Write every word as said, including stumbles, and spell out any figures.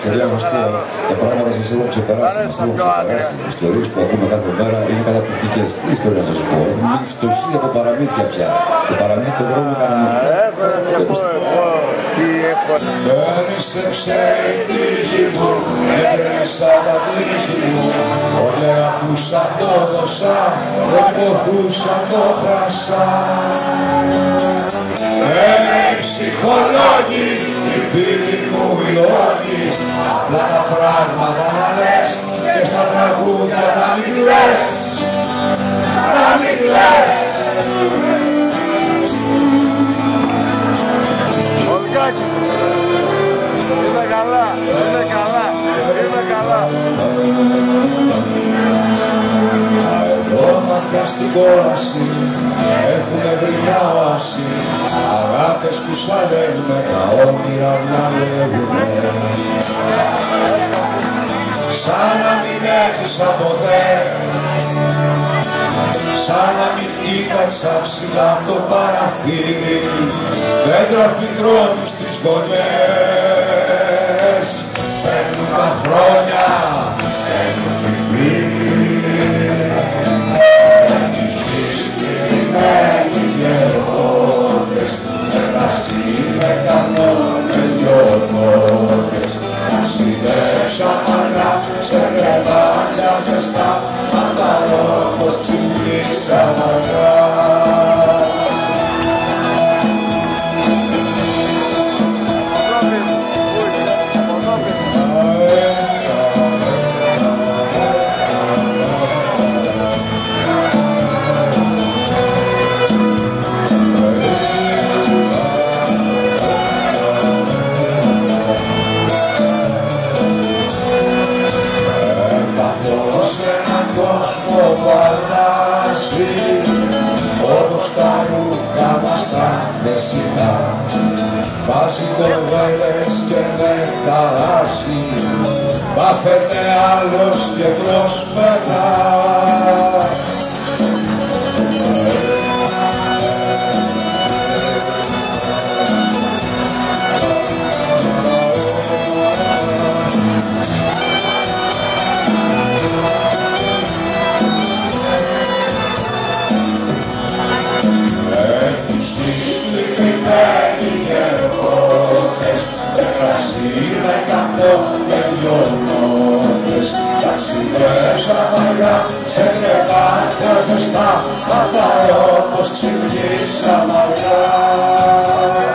Ιστορία γνωστή, τα πράγματα σας έδωξε περάσει, μας έδωξε περάσει. Οι ιστορίες που ακούμε κάθε μέρα είναι καταπληκτικές. Τι ιστορία να σας πω, έχουμε μείνει φτωχοί από παραμύθια πια. Το παραμύθι το δρόμο κανονικά. Φέρισε ψεύτικη μου, έρισα τα τύχη μου. Ωραία που σαν το δώσα, δεν ποθούσαν το χασά. Είναι ψυχολόγοι, οι φίλοι μου οι λόγοι. Απλά τα πράγματα να λες και στα τραγούδια να μην λες, να μην λες. Είμαι καλά, είμαι καλά, είμαι καλά. Εγώ μάθα στην κόλαση, έχουμε βρει μια όαση. Αγάπες που σαλεύουμε, τα όνειρα αναλεύουμε. Σαν να μην έζησα ποτέ, σαν να μην κοίταξα ψηλά απ' το παραθύρι. Δέντρα φυτρώνουν στις γωνιές. Παίρνουν τα χρόνια, παίρνουν τη φύλη. Η γη συγκεκριμένη και οδότες. Μετασύ με κανόνες και οδότες. Τα συνδέψαν αγκά σε κρεβάτια ζεστά. Μανταρόντος ξυπνήσαν αγκά. Βάζει κορδέλες και με ταράζει. Βάφεται άλλος και προσπερνά. Σε κρεβάτια ζεστά, απ' τα όμως ξυπνήσαμε αργά.